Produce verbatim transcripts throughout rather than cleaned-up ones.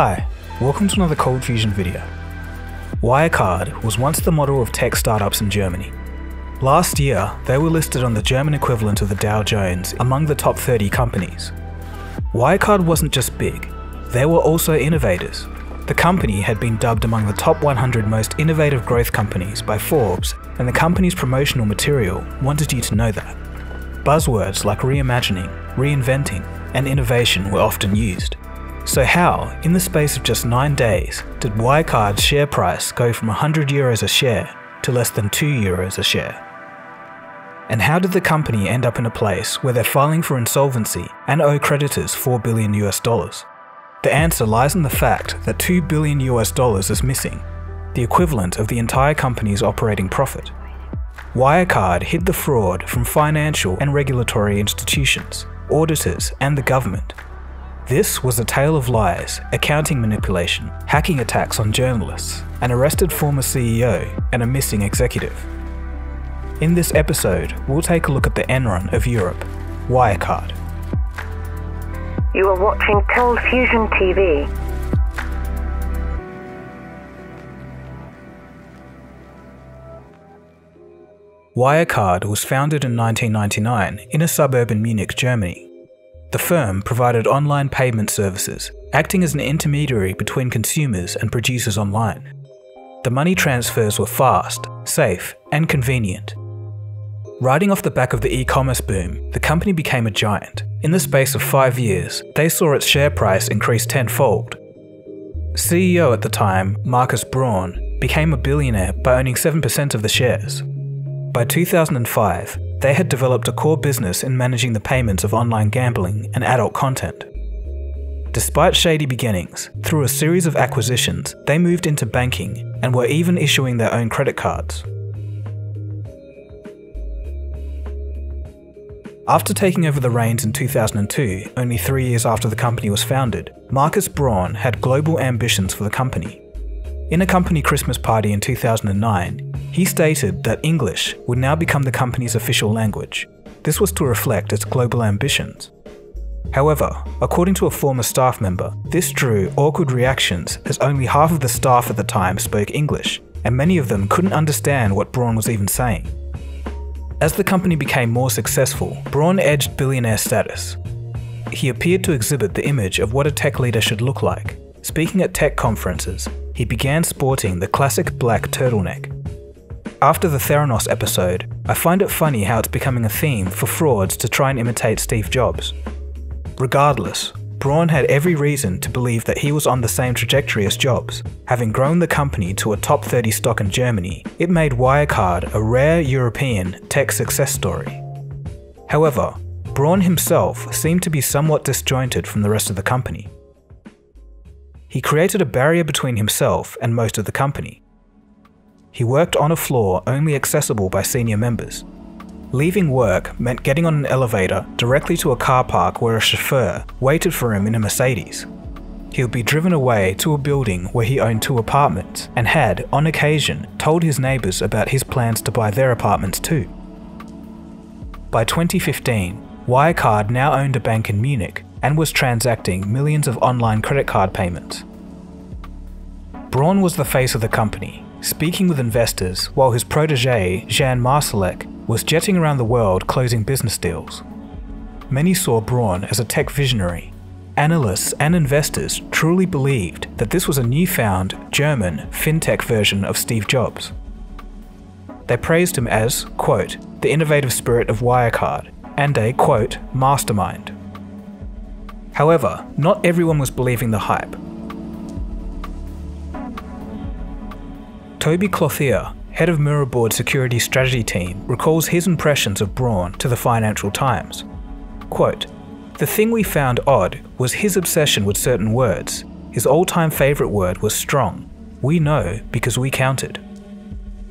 Hi, welcome to another ColdFusion video. Wirecard was once the model of tech startups in Germany. Last year, they were listed on the German equivalent of the Dow Jones among the top thirty companies. Wirecard wasn't just big, they were also innovators. The company had been dubbed among the top one hundred most innovative growth companies by Forbes, and the company's promotional material wanted you to know that. Buzzwords like reimagining, reinventing, and innovation were often used. So how, in the space of just nine days, did Wirecard's share price go from one hundred euros a share to less than two euros a share? And how did the company end up in a place where they're filing for insolvency and owe creditors four billion US dollars? The answer lies in the fact that two billion US dollars is missing, the equivalent of the entire company's operating profit. Wirecard hid the fraud from financial and regulatory institutions, auditors, and the government. This was a tale of lies, accounting manipulation, hacking attacks on journalists, an arrested former C E O, and a missing executive. In this episode, we'll take a look at the Enron of Europe, Wirecard. You are watching ColdFusion T V. Wirecard was founded in nineteen ninety-nine in a suburb in Munich, Germany. The firm provided online payment services, acting as an intermediary between consumers and producers online. The money transfers were fast, safe, and convenient. Riding off the back of the e-commerce boom, the company became a giant. In the space of five years, they saw its share price increase tenfold. C E O at the time, Markus Braun, became a billionaire by owning seven percent of the shares. By two thousand five, they had developed a core business in managing the payments of online gambling and adult content. Despite shady beginnings, through a series of acquisitions, they moved into banking and were even issuing their own credit cards. After taking over the reins in two thousand two, only three years after the company was founded, Markus Braun had global ambitions for the company. In a company Christmas party in two thousand nine, he stated that English would now become the company's official language. This was to reflect its global ambitions. However, according to a former staff member, this drew awkward reactions as only half of the staff at the time spoke English, and many of them couldn't understand what Braun was even saying. As the company became more successful, Braun edged billionaire status. He appeared to exhibit the image of what a tech leader should look like. Speaking at tech conferences, he began sporting the classic black turtleneck. After the Theranos episode, I find it funny how it's becoming a theme for frauds to try and imitate Steve Jobs. Regardless, Braun had every reason to believe that he was on the same trajectory as Jobs. Having grown the company to a top thirty stock in Germany, it made Wirecard a rare European tech success story. However, Braun himself seemed to be somewhat disjointed from the rest of the company. He created a barrier between himself and most of the company. He worked on a floor only accessible by senior members. Leaving work meant getting on an elevator directly to a car park where a chauffeur waited for him in a Mercedes. He would be driven away to a building where he owned two apartments and had, on occasion, told his neighbours about his plans to buy their apartments too. By twenty fifteen, Wirecard now owned a bank in Munich and was transacting millions of online credit card payments. Braun was the face of the company, speaking with investors while his protege, Jan Marsalek, was jetting around the world closing business deals. Many saw Braun as a tech visionary. Analysts and investors truly believed that this was a newfound German fintech version of Steve Jobs. They praised him as, quote, the innovative spirit of Wirecard and a, quote, mastermind. However, not everyone was believing the hype. Toby Clothier, head of Mirror Board Security Strategy Team, recalls his impressions of Braun to the Financial Times. Quote, the thing we found odd was his obsession with certain words. His all-time favourite word was strong. We know because we counted.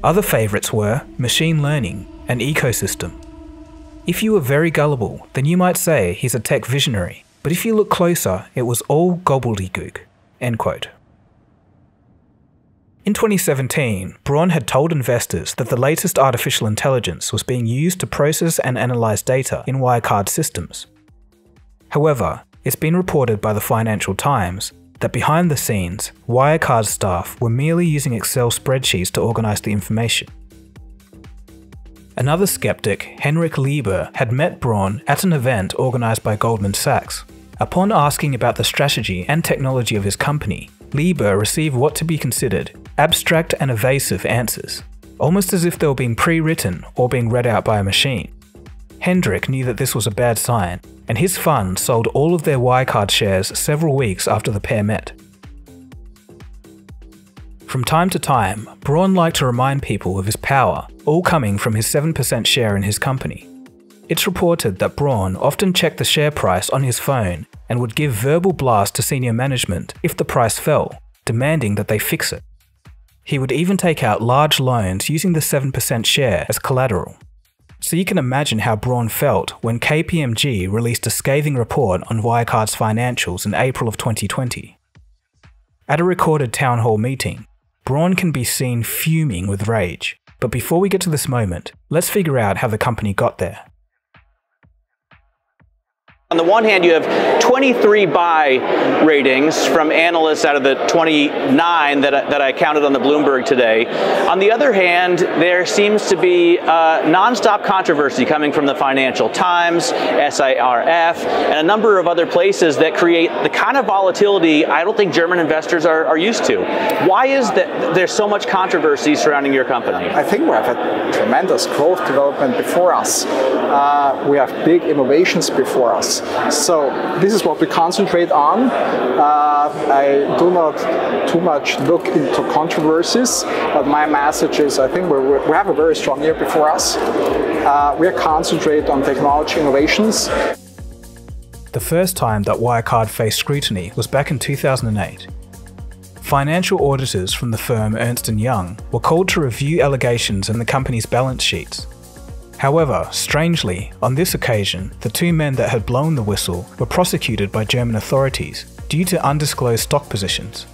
Other favourites were machine learning and ecosystem. If you were very gullible, then you might say he's a tech visionary, but if you look closer, it was all gobbledygook, end quote. In twenty seventeen, Braun had told investors that the latest artificial intelligence was being used to process and analyse data in Wirecard systems. However, it's been reported by the Financial Times that behind the scenes, Wirecard staff were merely using Excel spreadsheets to organise the information. Another skeptic, Henrik Lieber, had met Braun at an event organised by Goldman Sachs. Upon asking about the strategy and technology of his company, Lieber received what to be considered abstract and evasive answers, almost as if they were being pre-written or being read out by a machine. Henrik knew that this was a bad sign, and his fund sold all of their Wirecard shares several weeks after the pair met. From time to time, Braun liked to remind people of his power, all coming from his seven percent share in his company. It's reported that Braun often checked the share price on his phone and would give verbal blasts to senior management if the price fell, demanding that they fix it. He would even take out large loans using the seven percent share as collateral. So you can imagine how Braun felt when K P M G released a scathing report on Wirecard's financials in April of twenty twenty. At a recorded town hall meeting, Braun can be seen fuming with rage. But before we get to this moment, let's figure out how the company got there. On the one hand, you have twenty-three buy ratings from analysts out of the twenty-nine that I, that I counted on the Bloomberg today. On the other hand, there seems to be uh, nonstop controversy coming from the Financial Times, S I R F, and a number of other places that create the kind of volatility I don't think German investors are, are used to. Why is that there's so much controversy surrounding your company? I think we have had tremendous growth development before us. Uh, we have big innovations before us. So this is what we concentrate on. Uh, I do not too much look into controversies, but my message is I think we're, we have a very strong year before us. Uh, we are concentrated on technology innovations. The first time that Wirecard faced scrutiny was back in two thousand eight. Financial auditors from the firm Ernst and Young were called to review allegations in the company's balance sheets. However, strangely, on this occasion, the two men that had blown the whistle were prosecuted by German authorities due to undisclosed stock positions.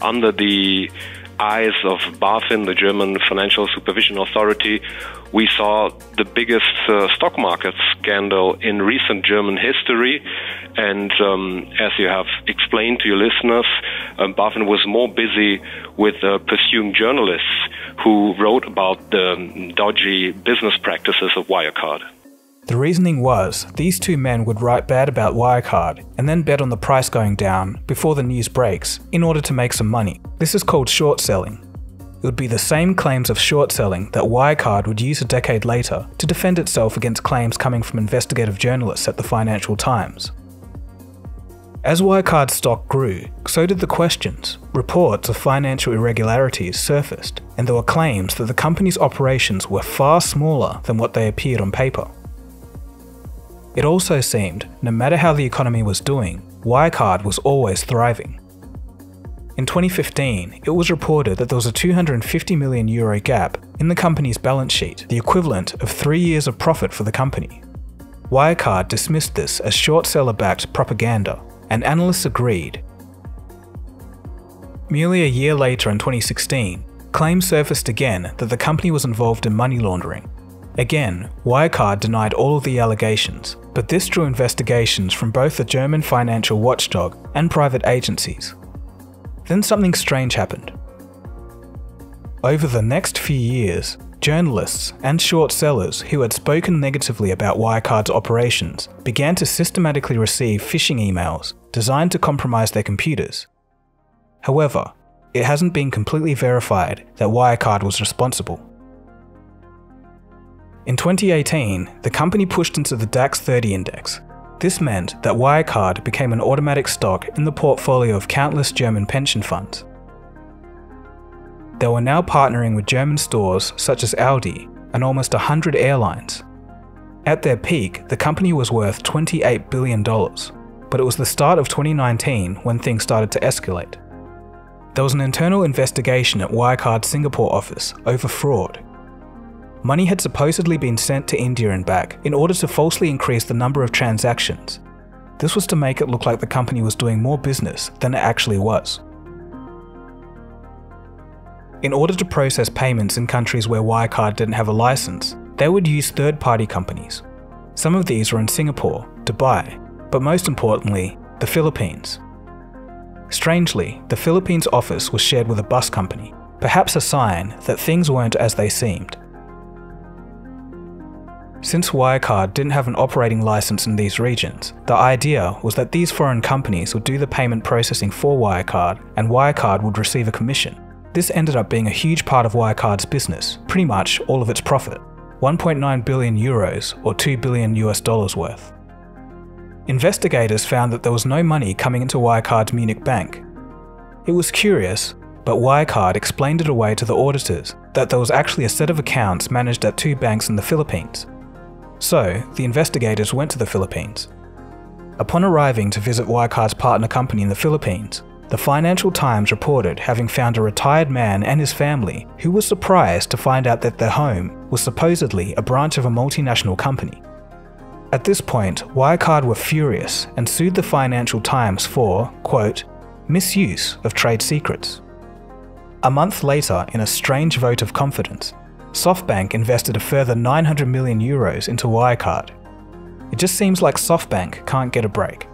Under the eyes of BaFin, the German Financial Supervision Authority, we saw the biggest uh, stock market scandal in recent German history. And um, as you have explained to your listeners, um, BaFin was more busy with uh, pursuing journalists who wrote about the dodgy business practices of Wirecard. The reasoning was these two men would write bad about Wirecard and then bet on the price going down before the news breaks in order to make some money. This is called short selling. It would be the same claims of short selling that Wirecard would use a decade later to defend itself against claims coming from investigative journalists at the Financial Times. As Wirecard's stock grew, so did the questions. Reports of financial irregularities surfaced, and there were claims that the company's operations were far smaller than what they appeared on paper. It also seemed, no matter how the economy was doing, Wirecard was always thriving. In twenty fifteen, it was reported that there was a two hundred fifty million euro gap in the company's balance sheet, the equivalent of three years of profit for the company. Wirecard dismissed this as short seller-backed propaganda, and analysts agreed. Merely a year later in twenty sixteen, claims surfaced again that the company was involved in money laundering. Again, Wirecard denied all of the allegations, but this drew investigations from both the German financial watchdog and private agencies. Then something strange happened. Over the next few years, journalists and short sellers who had spoken negatively about Wirecard's operations began to systematically receive phishing emails designed to compromise their computers. However, it hasn't been completely verified that Wirecard was responsible. In twenty eighteen, the company pushed into the DAX thirty index. This meant that Wirecard became an automatic stock in the portfolio of countless German pension funds. They were now partnering with German stores such as Aldi and almost one hundred airlines. At their peak, the company was worth twenty-eight billion dollars, but it was the start of twenty nineteen when things started to escalate. There was an internal investigation at Wirecard's Singapore office over fraud. Money had supposedly been sent to India and back in order to falsely increase the number of transactions. This was to make it look like the company was doing more business than it actually was. In order to process payments in countries where Wirecard didn't have a license, they would use third-party companies. Some of these were in Singapore, Dubai, but most importantly, the Philippines. Strangely, the Philippines office was shared with a bus company, perhaps a sign that things weren't as they seemed. Since Wirecard didn't have an operating license in these regions, the idea was that these foreign companies would do the payment processing for Wirecard and Wirecard would receive a commission. This ended up being a huge part of Wirecard's business, pretty much all of its profit, one point nine billion euros or two billion US dollars worth. Investigators found that there was no money coming into Wirecard's Munich bank. It was curious, but Wirecard explained it away to the auditors that there was actually a set of accounts managed at two banks in the Philippines. So, the investigators went to the Philippines. Upon arriving to visit Wirecard's partner company in the Philippines, the Financial Times reported having found a retired man and his family who was surprised to find out that their home was supposedly a branch of a multinational company. At this point, Wirecard were furious and sued the Financial Times for, quote, misuse of trade secrets. A month later, in a strange vote of confidence, SoftBank invested a further nine hundred million euros into Wirecard. It just seems like SoftBank can't get a break.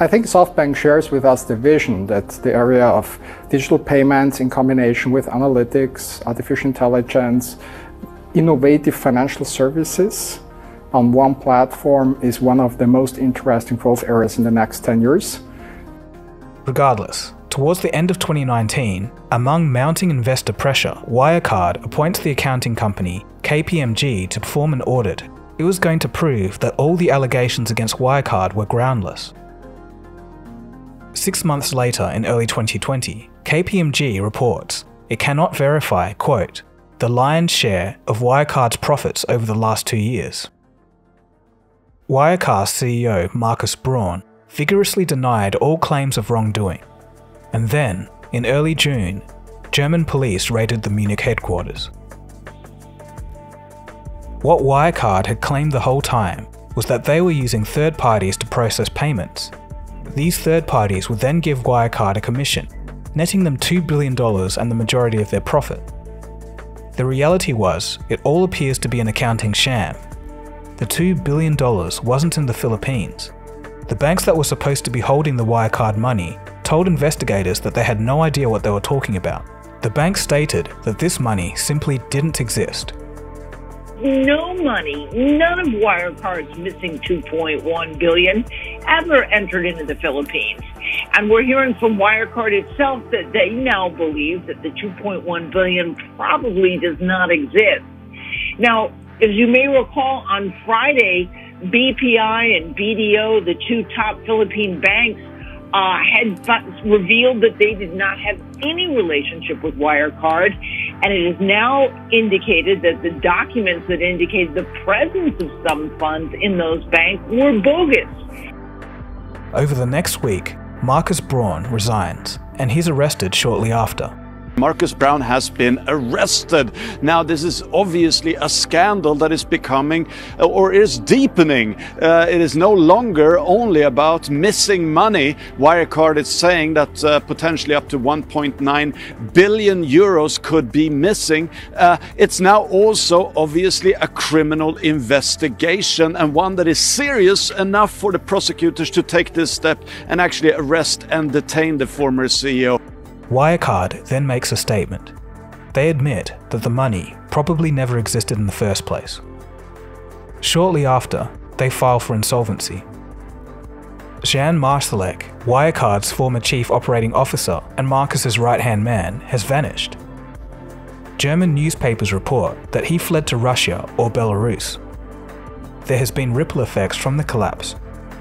I think SoftBank shares with us the vision that the area of digital payments in combination with analytics, artificial intelligence, innovative financial services on one platform is one of the most interesting growth areas in the next ten years. Regardless, towards the end of twenty nineteen, among mounting investor pressure, Wirecard appoints the accounting company K P M G to perform an audit. It was going to prove that all the allegations against Wirecard were groundless. Six months later, in early twenty twenty, K P M G reports it cannot verify, quote, the lion's share of Wirecard's profits over the last two years. Wirecard C E O Markus Braun vigorously denied all claims of wrongdoing. And then, in early June, German police raided the Munich headquarters. What Wirecard had claimed the whole time was that they were using third parties to process payments. These third parties would then give Wirecard a commission, netting them two billion dollars and the majority of their profit. The reality was, it all appears to be an accounting sham. The two billion dollars wasn't in the Philippines. The banks that were supposed to be holding the Wirecard money told investigators that they had no idea what they were talking about. The bank stated that this money simply didn't exist. No money, none of Wirecard's missing two point one billion ever entered into the Philippines. And we're hearing from Wirecard itself that they now believe that the two point one billion probably does not exist. Now, as you may recall, on Friday, B P I and B D O, the two top Philippine banks, Uh, had revealed that they did not have any relationship with Wirecard, and it is now indicated that the documents that indicated the presence of some funds in those banks were bogus. Over the next week, Markus Braun resigns, and he's arrested shortly after. Markus Braun has been arrested. Now, this is obviously a scandal that is becoming or is deepening. Uh, it is no longer only about missing money. Wirecard is saying that uh, potentially up to one point nine billion euros could be missing. Uh, it's now also obviously a criminal investigation, and one that is serious enough for the prosecutors to take this step and actually arrest and detain the former C E O. Wirecard then makes a statement. They admit that the money probably never existed in the first place. Shortly after, they file for insolvency. Jan Marsalek, Wirecard's former chief operating officer and Markus's right-hand man, has vanished. German newspapers report that he fled to Russia or Belarus. There has been ripple effects from the collapse.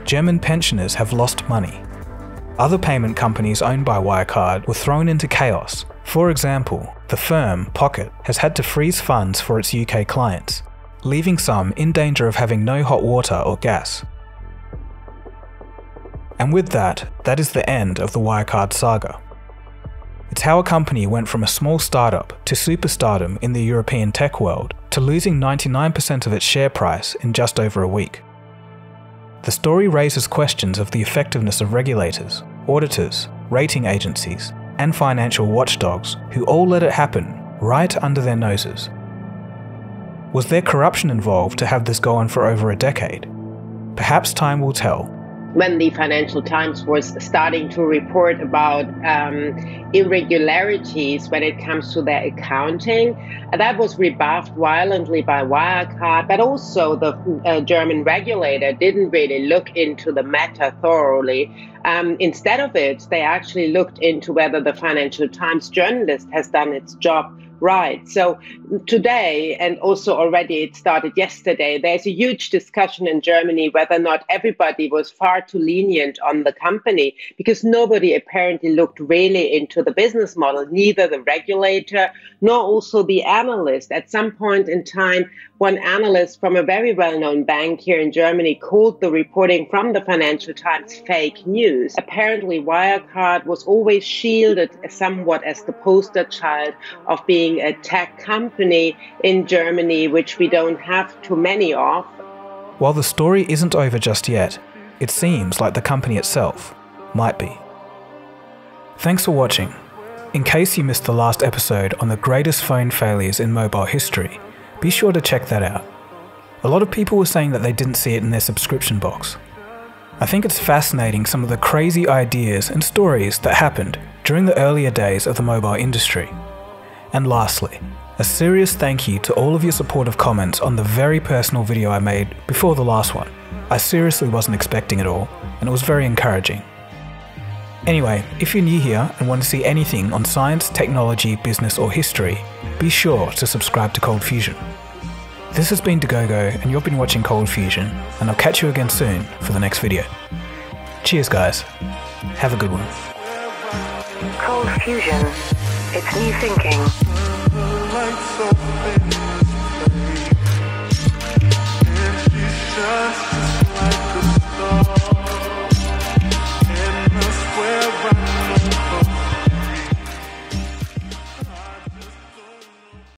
German pensioners have lost money. Other payment companies owned by Wirecard were thrown into chaos. For example, the firm, Pocket, has had to freeze funds for its U K clients, leaving some in danger of having no hot water or gas. And with that, that is the end of the Wirecard saga. It's how a company went from a small startup to superstardom in the European tech world to losing ninety-nine percent of its share price in just over a week. The story raises questions of the effectiveness of regulators, auditors, rating agencies, and financial watchdogs who all let it happen right under their noses. Was there corruption involved to have this go on for over a decade? Perhaps time will tell, when the Financial Times was starting to report about um, irregularities when it comes to their accounting. That was rebuffed violently by Wirecard, but also the uh, German regulator didn't really look into the matter thoroughly. Um, instead of it, they actually looked into whether the Financial Times journalist has done its job right. So today, and also already it started yesterday, there's a huge discussion in Germany whether or not everybody was far too lenient on the company, because nobody apparently looked really into the business model, neither the regulator nor also the analyst. At some point in time, one analyst from a very well-known bank here in Germany called the reporting from the Financial Times fake news. Apparently, Wirecard was always shielded somewhat as the poster child of being a tech company in Germany, which we don't have too many of. While the story isn't over just yet, it seems like the company itself might be. Thanks for watching. In case you missed the last episode on the greatest phone failures in mobile history, be sure to check that out. A lot of people were saying that they didn't see it in their subscription box. I think it's fascinating some of the crazy ideas and stories that happened during the earlier days of the mobile industry. And lastly, a serious thank you to all of your supportive comments on the very personal video I made before the last one. I seriously wasn't expecting it all, and it was very encouraging. Anyway, if you're new here and want to see anything on science, technology, business or history, be sure to subscribe to ColdFusion. This has been Dagogo, and you've been watching ColdFusion, and I'll catch you again soon for the next video. Cheers guys, have a good one. ColdFusion. It's new thinking. It's just